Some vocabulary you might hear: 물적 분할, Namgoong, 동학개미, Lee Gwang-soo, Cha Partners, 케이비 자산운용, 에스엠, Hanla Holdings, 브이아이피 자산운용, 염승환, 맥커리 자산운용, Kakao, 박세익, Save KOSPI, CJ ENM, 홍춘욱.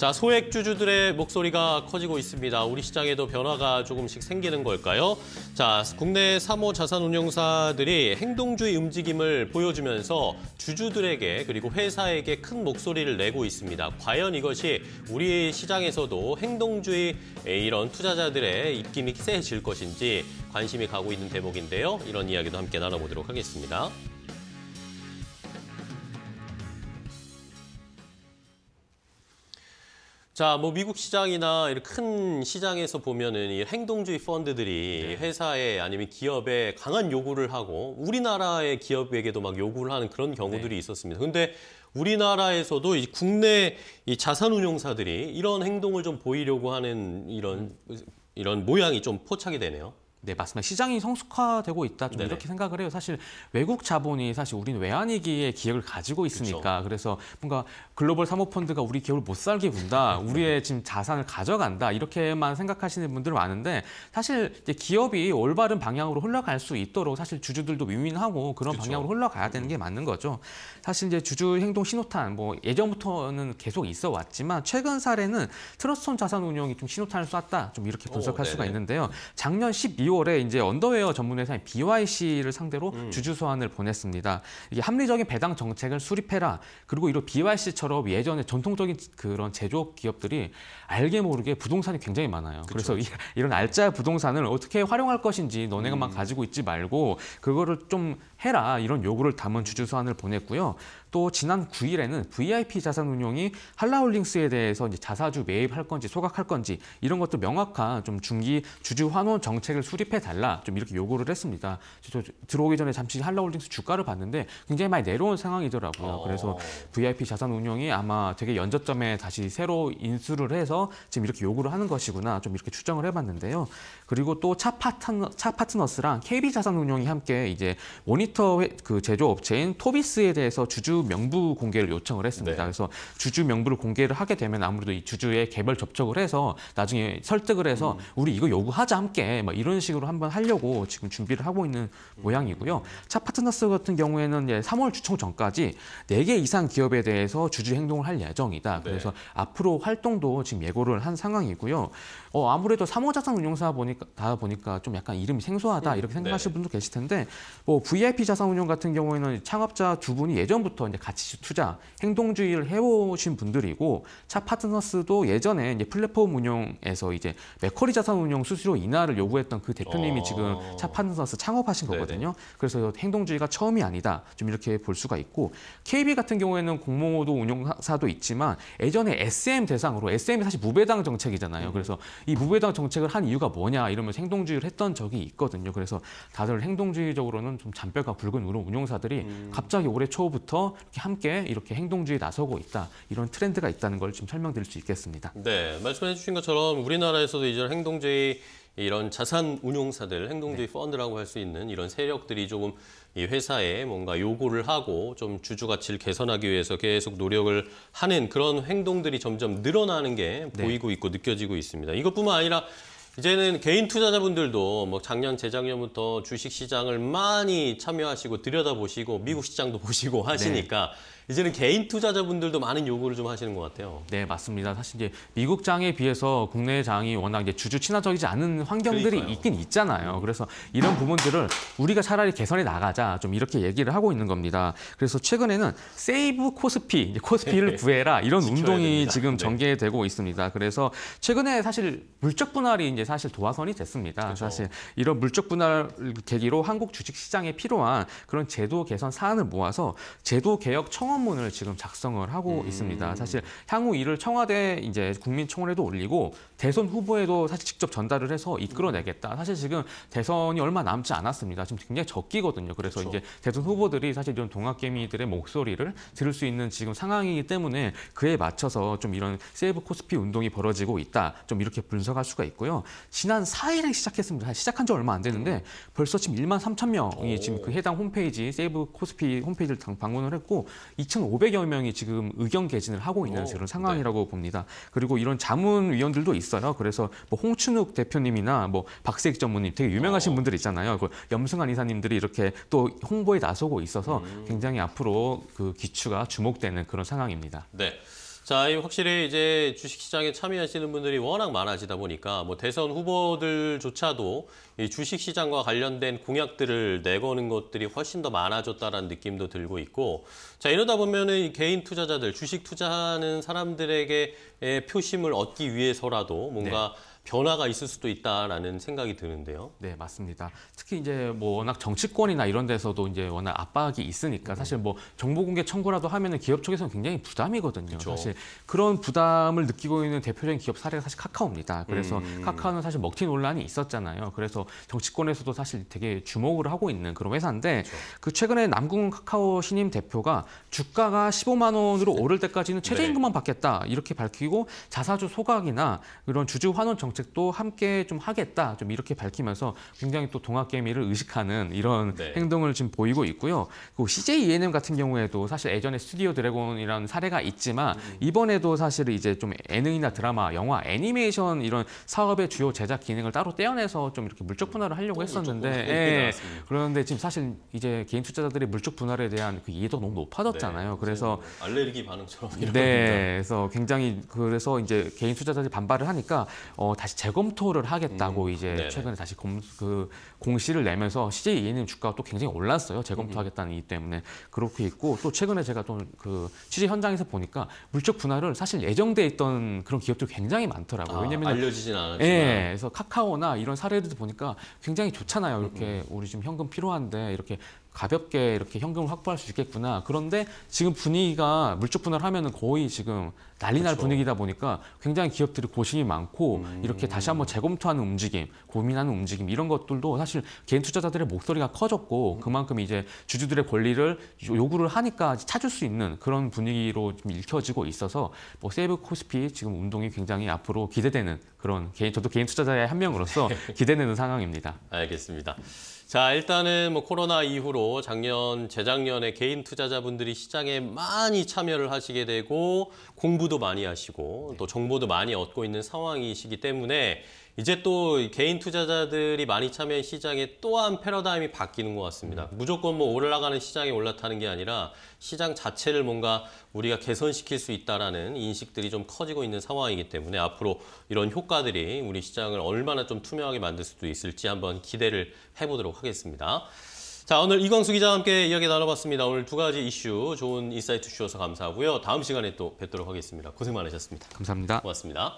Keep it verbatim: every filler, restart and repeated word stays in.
자, 소액주주들의 목소리가 커지고 있습니다. 우리 시장에도 변화가 조금씩 생기는 걸까요? 자, 국내 삼 호 자산운용사들이 행동주의 움직임을 보여주면서 주주들에게 그리고 회사에게 큰 목소리를 내고 있습니다. 과연 이것이 우리 시장에서도 행동주의 이런 투자자들의 입김이 세질 것인지 관심이 가고 있는 대목인데요. 이런 이야기도 함께 나눠보도록 하겠습니다. 자, 뭐 미국 시장이나 이런 큰 시장에서 보면은 이 행동주의 펀드들이 회사에 아니면 기업에 강한 요구를 하고 우리나라의 기업에게도 막 요구를 하는 그런 경우들이 네. 있었습니다. 근데 우리나라에서도 이 국내 이 자산운용사들이 이런 행동을 좀 보이려고 하는 이런 이런 모양이 좀 포착이 되네요. 네, 맞습니다. 시장이 성숙화되고 있다. 좀 네네. 이렇게 생각을 해요. 사실 외국 자본이 사실 우리는 외환위기의 기억을 가지고 있으니까. 그쵸. 그래서 뭔가 글로벌 삼 호 펀드가 우리 기업을 못 살게 군다. 우리의 지금 자산을 가져간다. 이렇게만 생각하시는 분들 많은데 사실 이제 기업이 올바른 방향으로 흘러갈 수 있도록 사실 주주들도 윈윈하고 그런 그쵸. 방향으로 흘러가야 되는 게 맞는 거죠. 사실 이제 주주 행동 신호탄 뭐 예전부터는 계속 있어 왔지만 최근 사례는 트러스톤 자산운용이 좀 신호탄을 쐈다. 좀 이렇게 분석할 오, 수가 있는데요. 작년 십이 월에 이제 언더웨어 전문 회사인 비와이씨를 상대로 음. 주주 소환을 보냈습니다. 이게 합리적인 배당 정책을 수립해라. 그리고 이런 비와이씨처럼 예전에 전통적인 그런 제조업 기업들이 알게 모르게 부동산이 굉장히 많아요. 그쵸. 그래서 이, 이런 알짜 부동산을 어떻게 활용할 것인지 너네가만 음. 가지고 있지 말고 그거를 좀 해라. 이런 요구를 담은 주주 소환을 보냈고요. 또 지난 구 일에는 브이아이피 자산운용이 한라홀딩스에 대해서 이제 자사주 매입할 건지 소각할 건지 이런 것도 명확한 좀 중기 주주 환원 정책을 수립해달라 좀 이렇게 요구를 했습니다. 저 들어오기 전에 잠시 한라홀딩스 주가를 봤는데 굉장히 많이 내려온 상황이더라고요. 어... 그래서 브이아이피 자산운용이 아마 되게 연저점에 다시 새로 인수를 해서 지금 이렇게 요구를 하는 것이구나 좀 이렇게 추정을 해봤는데요. 그리고 또 차 파트너, 차 파트너스랑 케이비 자산운용이 함께 이제 모니터 그 제조업체인 토비스에 대해서 주주 명부 공개를 요청을 했습니다. 네. 그래서 주주 명부를 공개를 하게 되면 아무래도 이 주주의 개별 접촉을 해서 나중에 설득을 해서 음. 우리 이거 요구하자 함께 막 이런 식으로 한번 하려고 지금 준비를 하고 있는 음. 모양이고요. 차 파트너스 같은 경우에는 삼 월 주총 전까지 네 개 이상 기업에 대해서 주주 행동을 할 예정이다. 네. 그래서 앞으로 활동도 지금 예고를 한 상황이고요. 어, 아무래도 삼 호 자산운용사 보니까, 다 보니까 좀 약간 이름이 생소하다 음. 이렇게 생각하실 네. 분도 계실 텐데 뭐 브이아이피 자산운용 같은 경우에는 창업자 두 분이 예전부터 이제 가치 투자, 행동주의를 해오신 분들이고 차 파트너스도 예전에 이제 플랫폼 운영에서 이제 맥커리 자산운용 수수료 인하를 요구했던 그 대표님이 어... 지금 차 파트너스 창업하신 거거든요. 네네. 그래서 행동주의가 처음이 아니다. 좀 이렇게 볼 수가 있고 케이비 같은 경우에는 공모도 운용사도 있지만 예전에 에스엠 대상으로 에스엠이 사실 무배당 정책이잖아요. 음. 그래서 이 무배당 정책을 한 이유가 뭐냐 이러면서 행동주의를 했던 적이 있거든요. 그래서 다들 행동주의적으로는 좀 잔뼈가 굵은 운용사들이 음. 갑자기 올해 초부터 이렇게 함께 이렇게 행동주의에 나서고 있다. 이런 트렌드가 있다는 걸 지금 설명드릴 수 있겠습니다. 네, 말씀해 주신 것처럼 우리나라에서도 이제 행동주의 이런 자산 운용사들, 행동주의 네. 펀드라고 할 수 있는 이런 세력들이 조금 이 회사에 뭔가 요구를 하고 좀 주주 가치를 개선하기 위해서 계속 노력을 하는 그런 행동들이 점점 늘어나는 게 네. 보이고 있고 느껴지고 있습니다. 이것뿐만 아니라 이제는 개인 투자자분들도 뭐 작년, 재작년부터 주식시장을 많이 참여하시고 들여다보시고 미국 시장도 보시고 하시니까 네. 이제는 개인 투자자분들도 많은 요구를 좀 하시는 것 같아요. 네, 맞습니다. 사실 이제 미국 장에 비해서 국내 장이 워낙 이제 주주 친화적이지 않은 환경들이 그러니까요. 있긴 있잖아요. 그래서 이런 부분들을 우리가 차라리 개선해 나가자 좀 이렇게 얘기를 하고 있는 겁니다. 그래서 최근에는 세이브 코스피, 코스피를 구해라 이런 운동이 지금 전개되고 있습니다. 그래서 최근에 사실 물적 분할이 이제 사실 도화선이 됐습니다. 그렇죠. 사실 이런 물적 분할 계기로 한국 주식 시장에 필요한 그런 제도 개선 사안을 모아서 제도 개혁 청원문을 지금 작성을 하고 음. 있습니다. 사실 향후 이를 청와대 이제 국민청원에도 올리고 대선 후보에도 사실 직접 전달을 해서 이끌어내겠다. 사실 지금 대선이 얼마 남지 않았습니다. 지금 굉장히 적기거든요. 그래서 그렇죠. 이제 대선 후보들이 사실 이런 동학개미들의 목소리를 들을 수 있는 지금 상황이기 때문에 그에 맞춰서 좀 이런 세이브 코스피 운동이 벌어지고 있다. 좀 이렇게 분석할 수가 있고요. 지난 사 일에 시작했습니다. 시작한 지 얼마 안 됐는데 벌써 지금 만 삼천 명이 지금 그 해당 홈페이지, 세이브 코스피 홈페이지를 방문을 했고 이천오백여 명이 지금 의견 개진을 하고 있는 그런 상황이라고 네. 봅니다. 그리고 이런 자문위원들도 있어요. 그래서 뭐 홍춘욱 대표님이나 뭐 박세익 전무님 되게 유명하신 분들 있잖아요. 그 염승환 이사님들이 이렇게 또 홍보에 나서고 있어서 굉장히 앞으로 그 기추가 주목되는 그런 상황입니다. 네. 자, 확실히 이제 주식시장에 참여하시는 분들이 워낙 많아지다 보니까 뭐 대선 후보들조차도 이 주식시장과 관련된 공약들을 내거는 것들이 훨씬 더 많아졌다라는 느낌도 들고 있고, 자, 이러다 보면은 개인 투자자들, 주식 투자하는 사람들에게 표심을 얻기 위해서라도 뭔가 네. 변화가 있을 수도 있다라는 생각이 드는데요. 네, 맞습니다. 특히 이제 뭐 워낙 정치권이나 이런 데서도 이제 워낙 압박이 있으니까 사실 뭐 정보 공개 청구라도 하면은 기업 쪽에서는 굉장히 부담이거든요. 그렇죠. 사실 그런 부담을 느끼고 있는 대표적인 기업 사례가 사실 카카오입니다. 그래서 음. 카카오는 사실 먹튀 논란이 있었잖아요. 그래서 정치권에서도 사실 되게 주목을 하고 있는 그런 회사인데 그렇죠. 그 최근에 남궁 카카오 신임 대표가 주가가 십오만 원으로 오를 때까지는 최저임금만 네. 받겠다 이렇게 밝히고 자사주 소각이나 이런 주주 환원 정 정책도 함께 좀 하겠다 좀 이렇게 밝히면서 굉장히 또 동학개미를 의식하는 이런 네. 행동을 지금 보이고 있고요. 그 씨제이 이엔엠 같은 경우에도 사실 예전에 스튜디오 드래곤이라는 사례가 있지만 음. 이번에도 사실 이제 좀 예능이나 드라마, 영화, 애니메이션 이런 사업의 주요 제작 기능을 따로 떼어내서 좀 이렇게 물적 분할을 하려고 했었는데 예. 그런데 지금 사실 이제 개인 투자자들이 물적 분할에 대한 그 이해도 너무 높아졌잖아요. 네. 그래서 알레르기 반응처럼 이런 네, 그래서 굉장히 그래서 이제 개인 투자자들이 반발을 하니까 어. 다시 재검토를 하겠다고 음, 이제 네네. 최근에 다시 검, 그 공시를 내면서 씨제이 이엔엠 주가가 또 굉장히 올랐어요. 재검토하겠다는 음. 이유 때문에 그렇게 있고 또 최근에 제가 또 그 취재 현장에서 보니까 물적 분할을 사실 예정돼 있던 그런 기업들이 굉장히 많더라고요. 아, 왜냐면 알려지진 않았지만 예, 그래서 카카오나 이런 사례들도 보니까 굉장히 좋잖아요. 이렇게 음. 우리 지금 현금 필요한데 이렇게 가볍게 이렇게 현금을 확보할 수 있겠구나. 그런데 지금 분위기가 물적 분할하면은 거의 지금 난리 날 그렇죠. 분위기다 보니까 굉장히 기업들이 고심이 많고 음. 이렇게 다시 한번 재검토하는 움직임, 고민하는 움직임 이런 것들도 사실 개인 투자자들의 목소리가 커졌고 음. 그만큼 이제 주주들의 권리를 요구를 하니까 찾을 수 있는 그런 분위기로 좀 읽혀지고 있어서 뭐 세이브 코스피 지금 운동이 굉장히 앞으로 기대되는 그런 개인 저도 개인 투자자의 한 명으로서 기대되는 상황입니다. 알겠습니다. 자, 일단은 뭐 코로나 이후로 작년, 재작년에 개인 투자자분들이 시장에 많이 참여를 하시게 되고 공부도 많이 하시고 네. 또 정보도 많이 얻고 있는 상황이시기 때문에 이제 또 개인 투자자들이 많이 참여한 시장에 또한 패러다임이 바뀌는 것 같습니다. 음. 무조건 뭐 올라가는 시장에 올라타는 게 아니라 시장 자체를 뭔가 우리가 개선시킬 수 있다라는 인식들이 좀 커지고 있는 상황이기 때문에 앞으로 이런 효과들이 우리 시장을 얼마나 좀 투명하게 만들 수도 있을지 한번 기대를 해보도록 하겠습니다. 자, 오늘 이광수 기자와 함께 이야기 나눠봤습니다. 오늘 두 가지 이슈 좋은 인사이트 주셔서 감사하고요. 다음 시간에 또 뵙도록 하겠습니다. 고생 많으셨습니다. 감사합니다. 고맙습니다.